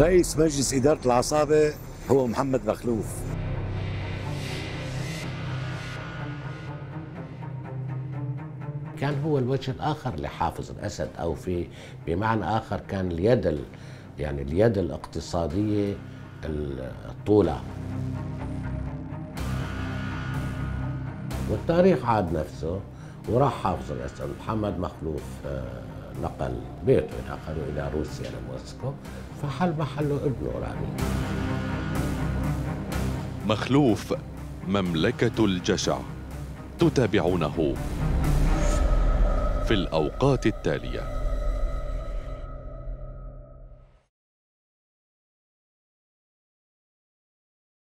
رئيس مجلس إدارة العصابة هو محمد مخلوف. كان هو الوجه الآخر لحافظ الأسد، أو بمعنى آخر كان اليد الاقتصادية الطولة. والتاريخ عاد نفسه، وراح حافظ الأسد محمد مخلوف نقل بيته نقله إلى روسيا لموسكو، فحل محله ابنه رامي. مخلوف مملكة الجشع، تتابعونه في الأوقات التالية.